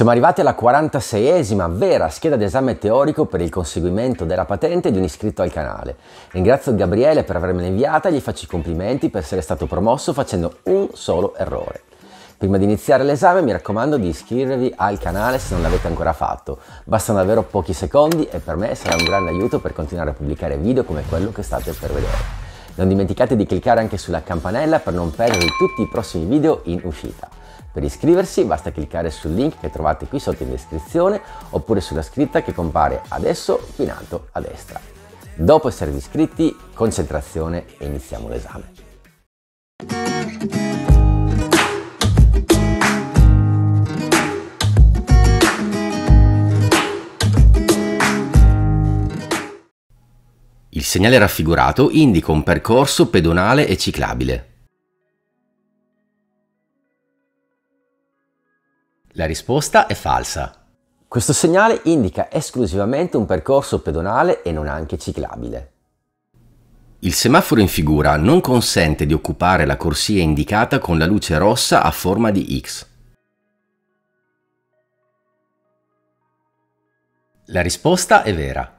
Siamo arrivati alla 46esima vera scheda d'esame teorico per il conseguimento della patente di un iscritto al canale. Ringrazio Gabriele per avermela inviata e gli faccio i complimenti per essere stato promosso facendo un solo errore. Prima di iniziare l'esame mi raccomando di iscrivervi al canale se non l'avete ancora fatto. Bastano davvero pochi secondi e per me sarà un grande aiuto per continuare a pubblicare video come quello che state per vedere. Non dimenticate di cliccare anche sulla campanella per non perdervi tutti i prossimi video in uscita. Per iscriversi basta cliccare sul link che trovate qui sotto in descrizione oppure sulla scritta che compare adesso qui in alto a destra. Dopo esservi iscritti, concentrazione e iniziamo l'esame. Il segnale raffigurato indica un percorso pedonale e ciclabile. La risposta è falsa. Questo segnale indica esclusivamente un percorso pedonale e non anche ciclabile. Il semaforo in figura non consente di occupare la corsia indicata con la luce rossa a forma di X. La risposta è vera.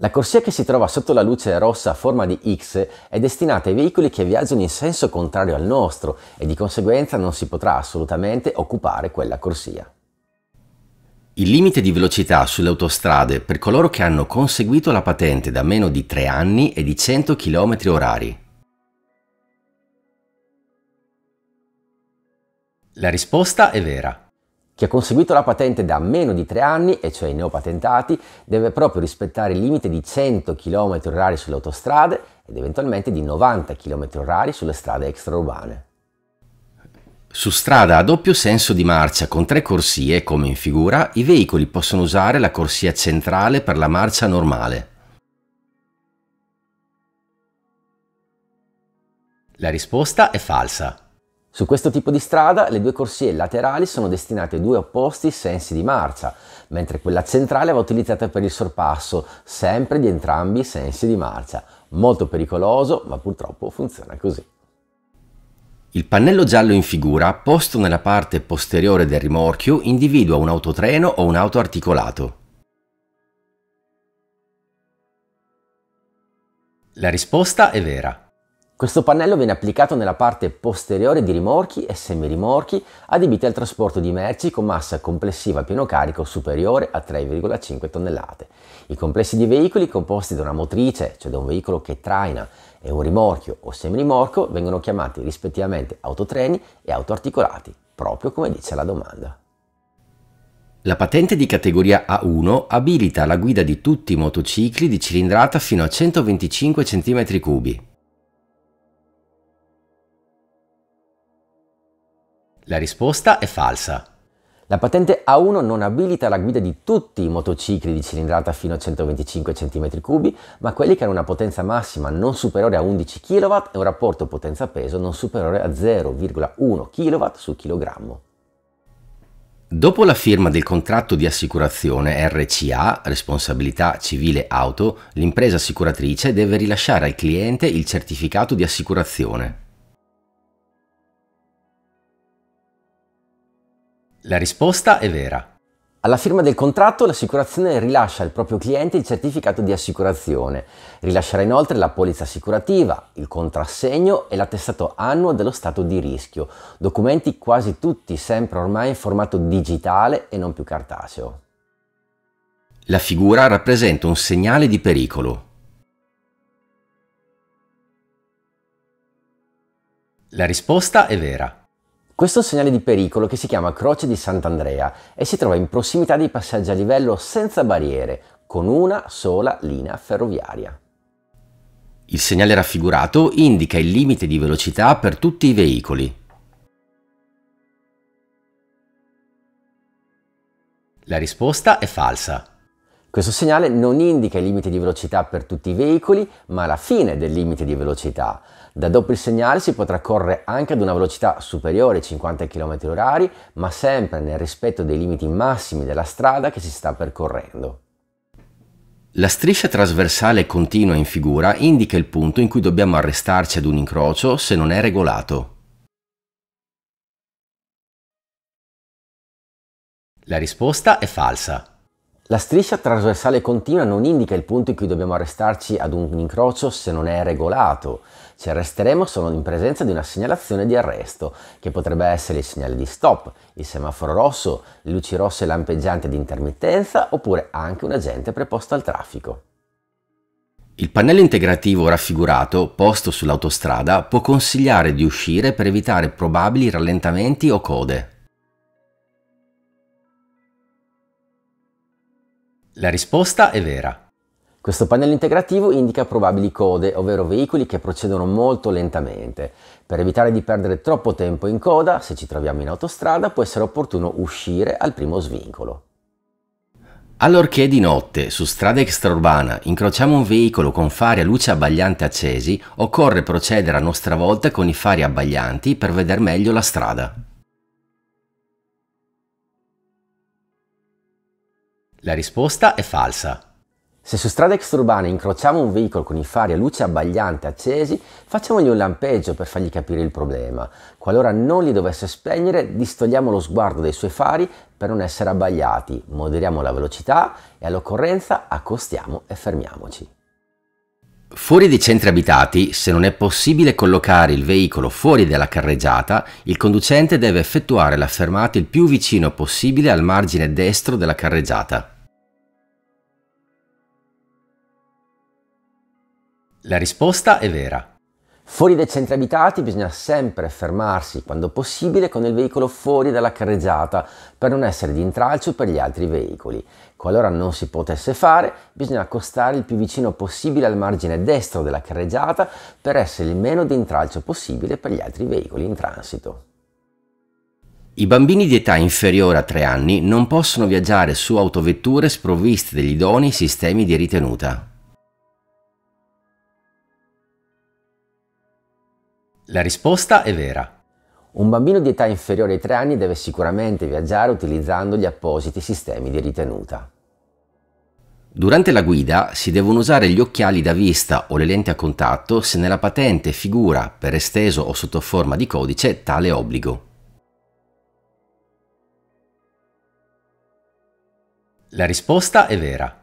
La corsia che si trova sotto la luce rossa a forma di X è destinata ai veicoli che viaggiano in senso contrario al nostro e di conseguenza non si potrà assolutamente occupare quella corsia. Il limite di velocità sulle autostrade per coloro che hanno conseguito la patente da meno di 3 anni è di 100 km/h. La risposta è vera. Chi ha conseguito la patente da meno di 3 anni, e cioè i neopatentati, deve proprio rispettare il limite di 100 km/h sulle autostrade ed eventualmente di 90 km/h sulle strade extraurbane. Su strada a doppio senso di marcia con 3 corsie, come in figura, i veicoli possono usare la corsia centrale per la marcia normale. La risposta è falsa. Su questo tipo di strada le due corsie laterali sono destinate ai due opposti sensi di marcia, mentre quella centrale va utilizzata per il sorpasso, sempre di entrambi i sensi di marcia. Molto pericoloso, ma purtroppo funziona così. Il pannello giallo in figura, posto nella parte posteriore del rimorchio, individua un autotreno o un auto articolato. La risposta è vera. Questo pannello viene applicato nella parte posteriore di rimorchi e semirimorchi adibiti al trasporto di merci con massa complessiva a pieno carico superiore a 3,5 tonnellate. I complessi di veicoli composti da una motrice, cioè da un veicolo che traina, e un rimorchio o semirimorco vengono chiamati rispettivamente autotreni e autoarticolati, proprio come dice la domanda. La patente di categoria A1 abilita la guida di tutti i motocicli di cilindrata fino a 125 cm3. La risposta è falsa. La patente A1 non abilita la guida di tutti i motocicli di cilindrata fino a 125 cm3, ma quelli che hanno una potenza massima non superiore a 11 kW e un rapporto potenza-peso non superiore a 0,1 kW su chilogrammo. Dopo la firma del contratto di assicurazione RCA, responsabilità civile auto, l'impresa assicuratrice deve rilasciare al cliente il certificato di assicurazione. La risposta è vera. Alla firma del contratto l'assicurazione rilascia al proprio cliente il certificato di assicurazione. Rilascerà inoltre la polizza assicurativa, il contrassegno e l'attestato annuo dello stato di rischio, documenti quasi tutti sempre ormai in formato digitale e non più cartaceo. La figura rappresenta un segnale di pericolo. La risposta è vera. Questo è un segnale di pericolo che si chiama Croce di Sant'Andrea e si trova in prossimità dei passaggi a livello senza barriere, con una sola linea ferroviaria. Il segnale raffigurato indica il limite di velocità per tutti i veicoli. La risposta è falsa. Questo segnale non indica il limite di velocità per tutti i veicoli, ma la fine del limite di velocità. Da dopo il segnale si potrà correre anche ad una velocità superiore ai 50 km/h, ma sempre nel rispetto dei limiti massimi della strada che si sta percorrendo. La striscia trasversale continua in figura indica il punto in cui dobbiamo arrestarci ad un incrocio se non è regolato. La risposta è falsa. La striscia trasversale continua non indica il punto in cui dobbiamo arrestarci ad un incrocio se non è regolato. Ci arresteremo solo in presenza di una segnalazione di arresto, che potrebbe essere il segnale di stop, il semaforo rosso, le luci rosse lampeggianti ad intermittenza oppure anche un agente preposto al traffico. Il pannello integrativo raffigurato, posto sull'autostrada, può consigliare di uscire per evitare probabili rallentamenti o code. La risposta è vera. Questo pannello integrativo indica probabili code, ovvero veicoli che procedono molto lentamente. Per evitare di perdere troppo tempo in coda, se ci troviamo in autostrada, può essere opportuno uscire al primo svincolo. Allorché di notte, su strada extraurbana, incrociamo un veicolo con fari a luce abbagliante accesi, occorre procedere a nostra volta con i fari abbaglianti per vedere meglio la strada. La risposta è falsa. Se su strada extraurbana incrociamo un veicolo con i fari a luce abbagliante accesi, facciamogli un lampeggio per fargli capire il problema. Qualora non li dovesse spegnere, distogliamo lo sguardo dai suoi fari per non essere abbagliati, moderiamo la velocità e all'occorrenza accostiamo e fermiamoci. Fuori dai centri abitati, se non è possibile collocare il veicolo fuori dalla carreggiata, il conducente deve effettuare la fermata il più vicino possibile al margine destro della carreggiata. La risposta è vera. Fuori dai centri abitati bisogna sempre fermarsi quando possibile con il veicolo fuori dalla carreggiata per non essere di intralcio per gli altri veicoli. Qualora non si potesse fare, bisogna accostare il più vicino possibile al margine destro della carreggiata per essere il meno di intralcio possibile per gli altri veicoli in transito. I bambini di età inferiore a 3 anni non possono viaggiare su autovetture sprovviste degli idonei sistemi di ritenuta. La risposta è vera. Un bambino di età inferiore ai 3 anni deve sicuramente viaggiare utilizzando gli appositi sistemi di ritenuta. Durante la guida si devono usare gli occhiali da vista o le lenti a contatto se nella patente figura, per esteso o sotto forma di codice, tale obbligo. La risposta è vera.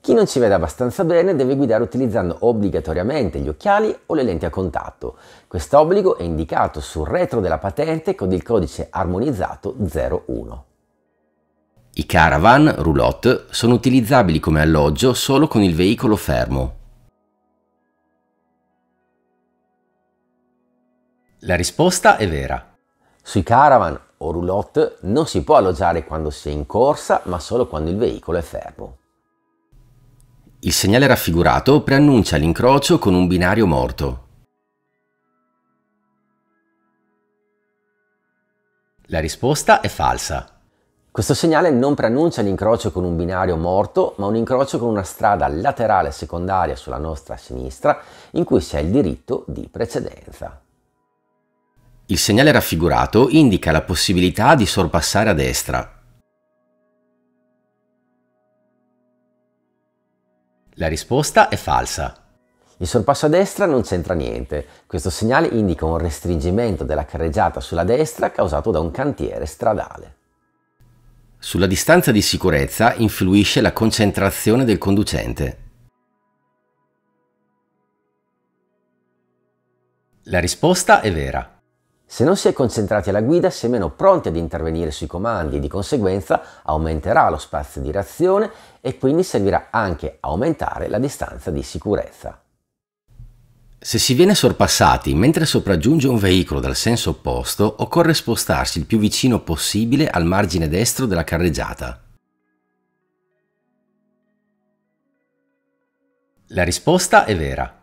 Chi non ci vede abbastanza bene deve guidare utilizzando obbligatoriamente gli occhiali o le lenti a contatto. Quest'obbligo è indicato sul retro della patente con il codice armonizzato 01. I caravan, roulotte, sono utilizzabili come alloggio solo con il veicolo fermo. La risposta è vera. Sui caravan o roulotte non si può alloggiare quando si è in corsa, ma solo quando il veicolo è fermo. Il segnale raffigurato preannuncia l'incrocio con un binario morto. La risposta è falsa. Questo segnale non preannuncia l'incrocio con un binario morto, ma un incrocio con una strada laterale secondaria sulla nostra sinistra in cui si ha il diritto di precedenza. Il segnale raffigurato indica la possibilità di sorpassare a destra. La risposta è falsa. Il sorpasso a destra non c'entra niente. Questo segnale indica un restringimento della carreggiata sulla destra causato da un cantiere stradale. Sulla distanza di sicurezza influisce la concentrazione del conducente. La risposta è vera. Se non si è concentrati alla guida si è meno pronti ad intervenire sui comandi e di conseguenza aumenterà lo spazio di reazione e quindi servirà anche a aumentare la distanza di sicurezza. Se si viene sorpassati mentre sopraggiunge un veicolo dal senso opposto, occorre spostarsi il più vicino possibile al margine destro della carreggiata. La risposta è vera.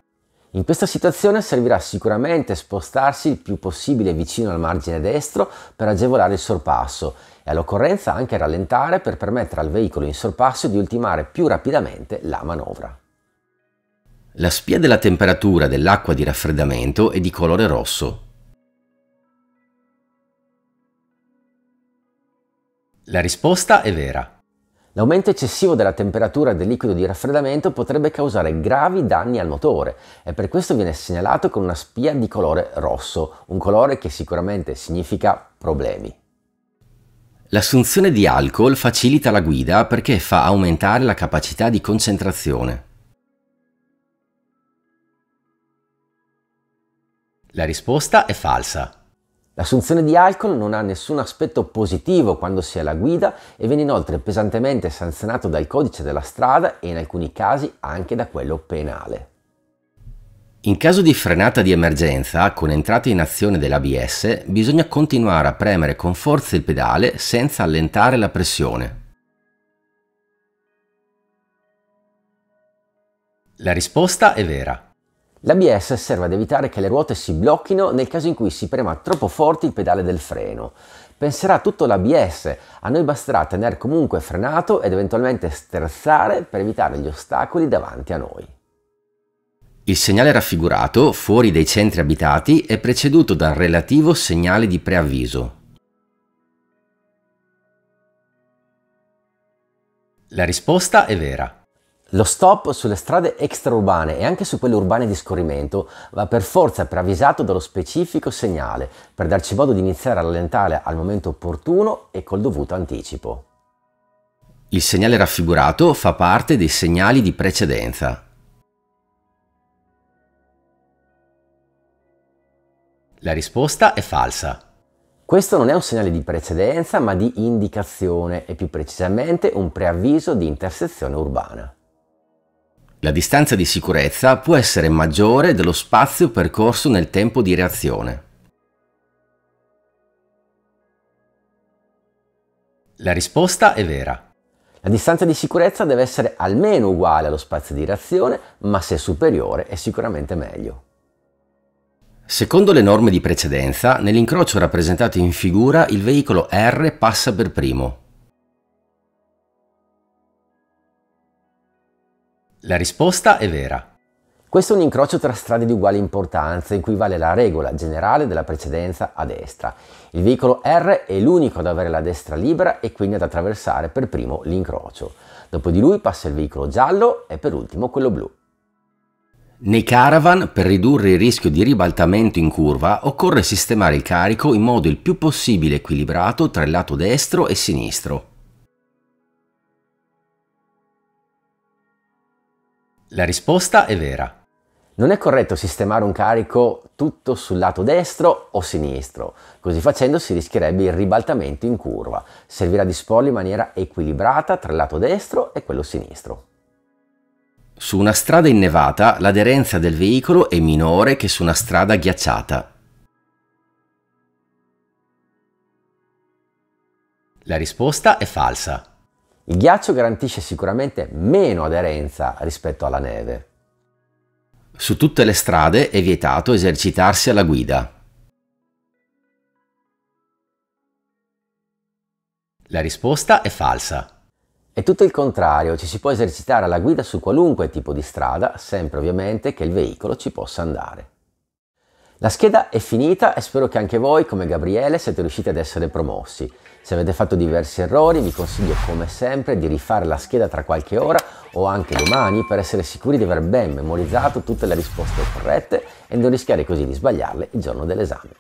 In questa situazione servirà sicuramente spostarsi il più possibile vicino al margine destro per agevolare il sorpasso e all'occorrenza anche rallentare per permettere al veicolo in sorpasso di ultimare più rapidamente la manovra. La spia della temperatura dell'acqua di raffreddamento è di colore rosso. La risposta è vera. L'aumento eccessivo della temperatura del liquido di raffreddamento potrebbe causare gravi danni al motore e per questo viene segnalato con una spia di colore rosso, un colore che sicuramente significa problemi. L'assunzione di alcol facilita la guida perché fa aumentare la capacità di concentrazione. La risposta è falsa. L'assunzione di alcol non ha nessun aspetto positivo quando si è alla guida e viene inoltre pesantemente sanzionato dal codice della strada e in alcuni casi anche da quello penale. In caso di frenata di emergenza, con entrata in azione dell'ABS, bisogna continuare a premere con forza il pedale senza allentare la pressione. La risposta è vera. L'ABS serve ad evitare che le ruote si blocchino nel caso in cui si prema troppo forte il pedale del freno. Penserà tutto l'ABS, a noi basterà tenere comunque frenato ed eventualmente sterzare per evitare gli ostacoli davanti a noi. Il segnale raffigurato, fuori dai centri abitati, è preceduto dal relativo segnale di preavviso. La risposta è vera. Lo stop sulle strade extraurbane e anche su quelle urbane di scorrimento va per forza preavvisato dallo specifico segnale, per darci modo di iniziare a rallentare al momento opportuno e col dovuto anticipo. Il segnale raffigurato fa parte dei segnali di precedenza. La risposta è falsa. Questo non è un segnale di precedenza, ma di indicazione e più precisamente un preavviso di intersezione urbana. La distanza di sicurezza può essere maggiore dello spazio percorso nel tempo di reazione. La risposta è vera. La distanza di sicurezza deve essere almeno uguale allo spazio di reazione, ma se superiore è sicuramente meglio. Secondo le norme di precedenza, nell'incrocio rappresentato in figura il veicolo R passa per primo. La risposta è vera. Questo è un incrocio tra strade di uguale importanza in cui vale la regola generale della precedenza a destra. Il veicolo R è l'unico ad avere la destra libera e quindi ad attraversare per primo l'incrocio. Dopo di lui passa il veicolo giallo e per ultimo quello blu. Nei caravan, per ridurre il rischio di ribaltamento in curva, occorre sistemare il carico in modo il più possibile equilibrato tra il lato destro e sinistro. La risposta è vera. Non è corretto sistemare un carico tutto sul lato destro o sinistro, così facendo si rischierebbe il ribaltamento in curva. Servirà disporlo in maniera equilibrata tra il lato destro e quello sinistro. Su una strada innevata l'aderenza del veicolo è minore che su una strada ghiacciata. La risposta è falsa. Il ghiaccio garantisce sicuramente meno aderenza rispetto alla neve. Su tutte le strade è vietato esercitarsi alla guida. La risposta è falsa. È tutto il contrario, ci si può esercitare alla guida su qualunque tipo di strada, sempre ovviamente che il veicolo ci possa andare. La scheda è finita e spero che anche voi, come Gabriele, siate riusciti ad essere promossi. Se avete fatto diversi errori, vi consiglio come sempre di rifare la scheda tra qualche ora o anche domani per essere sicuri di aver ben memorizzato tutte le risposte corrette e non rischiare così di sbagliarle il giorno dell'esame.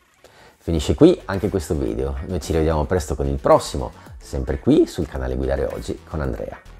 Finisce qui anche questo video, noi ci rivediamo presto con il prossimo, sempre qui sul canale Guidare Oggi con Andrea.